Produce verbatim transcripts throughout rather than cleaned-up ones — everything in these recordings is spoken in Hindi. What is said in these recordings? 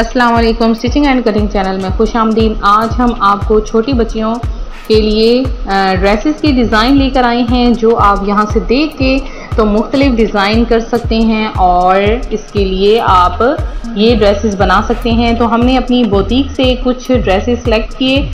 अस्सलाम वालेकुम, स्टिचिंग एंड कटिंग चैनल में खुश आमदीन। आज हम आपको छोटी बच्चियों के लिए ड्रेसेस की डिज़ाइन लेकर आए हैं जो आप यहाँ से देख के तो मुख्तलिफ डिज़ाइन कर सकते हैं और इसके लिए आप ये ड्रेसेस बना सकते हैं। तो हमने अपनी बुटीक से कुछ ड्रेसेस सेलेक्ट किए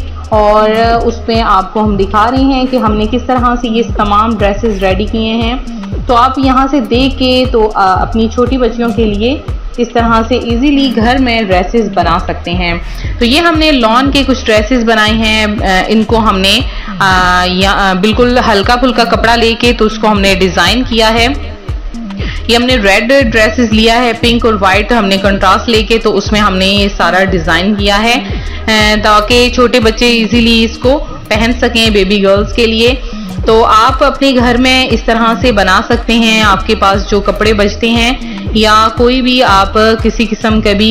और उसमें आपको हम दिखा रहे हैं कि हमने किस तरह से ये तमाम ड्रेसेस रेडी किए हैं। तो आप यहाँ से देख के तो अपनी छोटी बच्चियों के लिए इस तरह से इजीली घर में ड्रेसेस बना सकते हैं। तो ये हमने लॉन के कुछ ड्रेसेस बनाए हैं, इनको हमने आ, या, बिल्कुल हल्का फुल्का कपड़ा लेके तो उसको हमने डिज़ाइन किया है। ये हमने रेड ड्रेसेस लिया है, पिंक और वाइट हमने कंट्रास्ट लेके तो उसमें हमने ये सारा डिज़ाइन किया है ताकि छोटे बच्चे इजीली इसको पहन सकें, बेबी गर्ल्स के लिए। तो आप अपने घर में इस तरह से बना सकते हैं, आपके पास जो कपड़े बचते हैं या कोई भी आप किसी किस्म के भी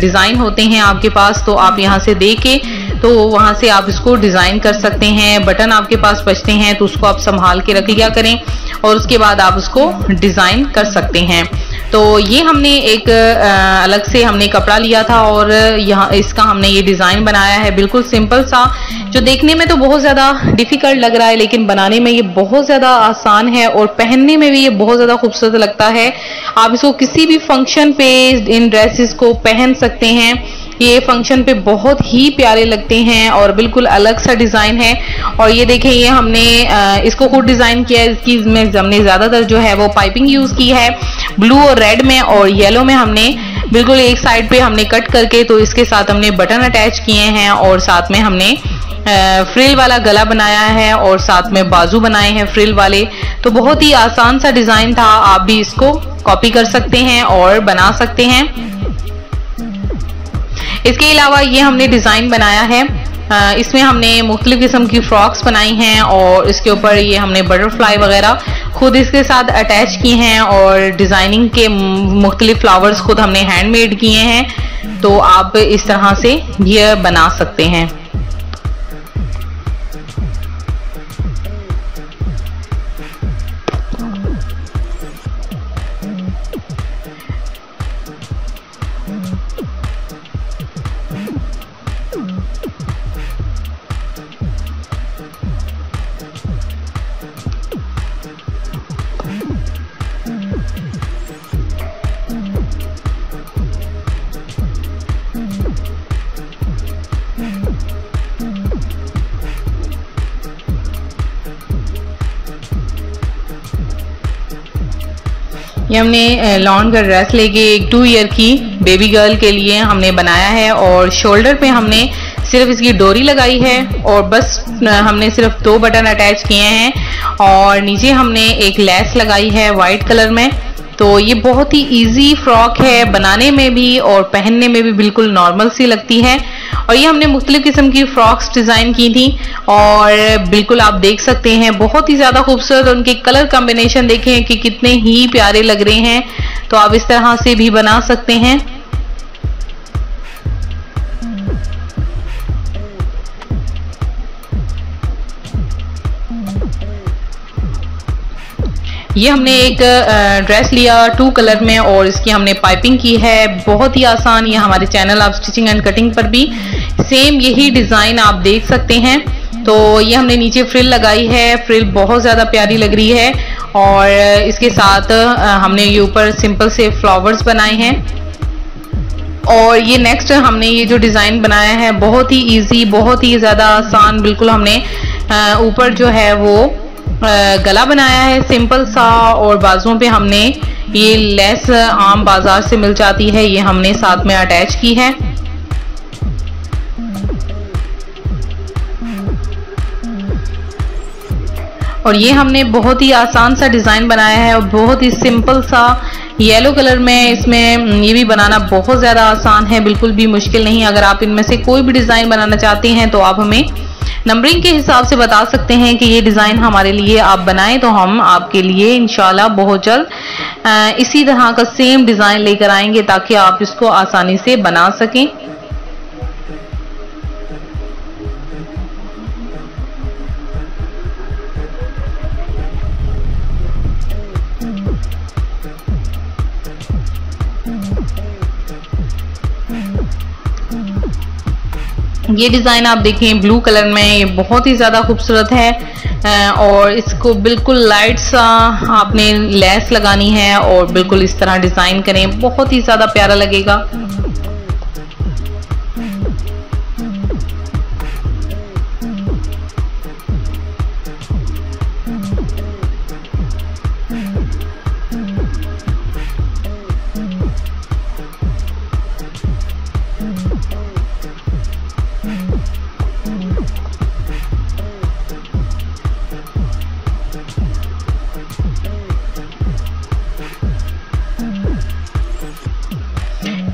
डिज़ाइन होते हैं आपके पास तो आप यहाँ से दे के तो वहाँ से आप इसको डिज़ाइन कर सकते हैं। बटन आपके पास बचते हैं तो उसको आप संभाल के रख लिया करें और उसके बाद आप उसको डिज़ाइन कर सकते हैं। तो ये हमने एक अलग से हमने कपड़ा लिया था और यहाँ इसका हमने ये डिज़ाइन बनाया है, बिल्कुल सिंपल सा, जो देखने में तो बहुत ज़्यादा डिफ़िकल्ट लग रहा है लेकिन बनाने में ये बहुत ज़्यादा आसान है और पहनने में भी ये बहुत ज़्यादा खूबसूरत लगता है। आप इसको किसी भी फंक्शन पे इन ड्रेसेस को पहन सकते हैं, ये फंक्शन पे बहुत ही प्यारे लगते हैं और बिल्कुल अलग सा डिज़ाइन है। और ये देखें, ये हमने इसको खुद डिज़ाइन किया है, इसकी में हमने ज़्यादातर जो है वो पाइपिंग यूज़ की है ब्लू और रेड में, और येलो में हमने बिल्कुल एक साइड पे हमने कट करके तो इसके साथ हमने बटन अटैच किए हैं और साथ में हमने फ्रिल वाला गला बनाया है और साथ में बाजू बनाए हैं फ्रिल वाले। तो बहुत ही आसान सा डिज़ाइन था, आप भी इसको कॉपी कर सकते हैं और बना सकते हैं। इसके अलावा ये हमने डिज़ाइन बनाया है, इसमें हमने मुख्तलिफ किस्म की फ्रॉक्स बनाई हैं और इसके ऊपर ये हमने बटरफ्लाई वगैरह खुद इसके साथ अटैच किए हैं और डिज़ाइनिंग के मुख्तलिफ फ्लावर्स खुद हमने हैंडमेड किए हैं। तो आप इस तरह से ये बना सकते हैं। ये हमने लॉन का ड्रेस लेके एक टू ईयर की बेबी गर्ल के लिए हमने बनाया है और शोल्डर पे हमने सिर्फ इसकी डोरी लगाई है और बस हमने सिर्फ दो बटन अटैच किए हैं और नीचे हमने एक लेस लगाई है वाइट कलर में। तो ये बहुत ही इजी फ्रॉक है, बनाने में भी और पहनने में भी बिल्कुल नॉर्मल सी लगती है। और ये हमने मुख्तलिफ किस्म की फ्रॉक्स डिज़ाइन की थी और बिल्कुल आप देख सकते हैं बहुत ही ज़्यादा खूबसूरत, उनके कलर कॉम्बिनेशन देखें कि कितने ही प्यारे लग रहे हैं। तो आप इस तरह से भी बना सकते हैं। ये हमने एक ड्रेस लिया टू कलर में और इसकी हमने पाइपिंग की है, बहुत ही आसान। ये हमारे चैनल आप स्टिचिंग एंड कटिंग पर भी सेम यही डिज़ाइन आप देख सकते हैं। तो ये हमने नीचे फ्रिल लगाई है, फ्रिल बहुत ज़्यादा प्यारी लग रही है और इसके साथ हमने ये ऊपर सिंपल से फ्लावर्स बनाए हैं। और ये नेक्स्ट हमने ये जो डिज़ाइन बनाया है बहुत ही ईजी, बहुत ही ज़्यादा आसान, बिल्कुल हमने ऊपर जो है वो गला बनाया है सिंपल सा और बाजुओं पे हमने ये लेस आम बाजार से मिल जाती है, ये हमने साथ में अटैच की है। और ये हमने बहुत ही आसान सा डिज़ाइन बनाया है और बहुत ही सिंपल सा येलो कलर में। इसमें ये भी बनाना बहुत ज़्यादा आसान है, बिल्कुल भी मुश्किल नहीं। अगर आप इनमें से कोई भी डिज़ाइन बनाना चाहते हैं तो आप हमें नंबरिंग के हिसाब से बता सकते हैं कि ये डिज़ाइन हमारे लिए आप बनाएं, तो हम आपके लिए इंशाल्लाह बहुत जल्द इसी तरह का सेम डिज़ाइन लेकर आएंगे ताकि आप इसको आसानी से बना सकें। ये डिज़ाइन आप देखें ब्लू कलर में, ये बहुत ही ज़्यादा खूबसूरत है और इसको बिल्कुल लाइट सा आपने लेस लगानी है और बिल्कुल इस तरह डिज़ाइन करें, बहुत ही ज़्यादा प्यारा लगेगा।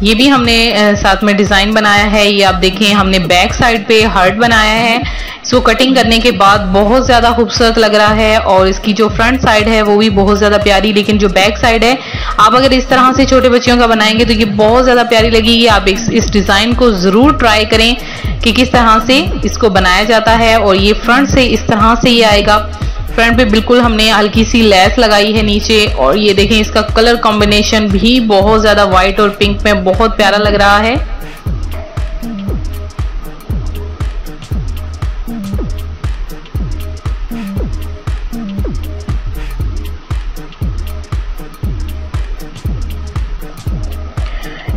ये भी हमने साथ में डिज़ाइन बनाया है। ये आप देखें हमने बैक साइड पे हार्ट बनाया है, इसको कटिंग करने के बाद बहुत ज़्यादा खूबसूरत लग रहा है और इसकी जो फ्रंट साइड है वो भी बहुत ज़्यादा प्यारी, लेकिन जो बैक साइड है आप अगर इस तरह से छोटे बच्चियों का बनाएंगे तो ये बहुत ज़्यादा प्यारी लगेगी। आप इस डिज़ाइन को ज़रूर ट्राई करें कि किस तरह से इसको बनाया जाता है। और ये फ्रंट से इस तरह से ये आएगा, फ्रंट पे बिल्कुल हमने हल्की सी लेस लगाई है नीचे और ये देखें इसका कलर कॉम्बिनेशन भी बहुत ज़्यादा वाइट और पिंक में बहुत प्यारा लग रहा है।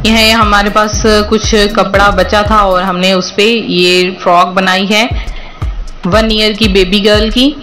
यह हमारे पास कुछ कपड़ा बचा था और हमने उस पर ये फ्रॉक बनाई है वन ईयर की बेबी गर्ल की।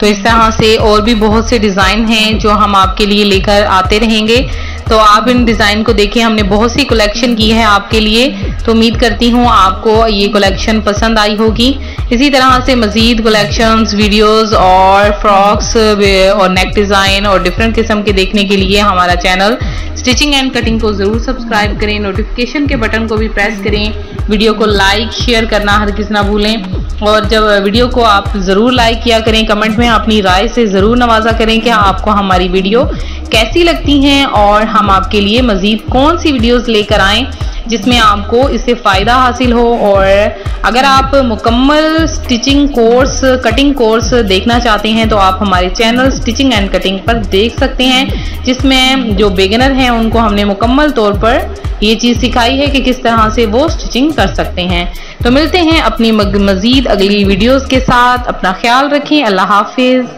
तो इस तरह से और भी बहुत से डिज़ाइन हैं जो हम आपके लिए लेकर आते रहेंगे, तो आप इन डिज़ाइन को देखें। हमने बहुत सी कलेक्शन की है आपके लिए, तो उम्मीद करती हूँ आपको ये कलेक्शन पसंद आई होगी। इसी तरह से मज़ीद कलेक्शंस, वीडियोस और फ्रॉक्स और नेक डिज़ाइन और डिफरेंट किस्म के देखने के लिए हमारा चैनल स्टिचिंग एंड कटिंग को ज़रूर सब्सक्राइब करें, नोटिफिकेशन के बटन को भी प्रेस करें, वीडियो को लाइक शेयर करना हरगिज़ ना भूलें। और जब वीडियो को आप ज़रूर लाइक किया करें, कमेंट में अपनी राय से ज़रूर नवाज़ा करें कि आपको हमारी वीडियो कैसी लगती हैं और हम आपके लिए मज़ीद कौन सी वीडियोस लेकर आएँ जिसमें आपको इससे फ़ायदा हासिल हो। और अगर आप मुकम्मल स्टिचिंग कोर्स, कटिंग कोर्स देखना चाहते हैं तो आप हमारे चैनल स्टिचिंग एंड कटिंग पर देख सकते हैं, जिसमें जो बिगिनर हैं उनको हमने मुकम्मल तौर पर ये चीज़ सिखाई है कि किस तरह से वो स्टिचिंग कर सकते हैं। तो मिलते हैं अपनी मज़ीद अगली वीडियोस के साथ। अपना ख्याल रखें। अल्लाह हाफिज़।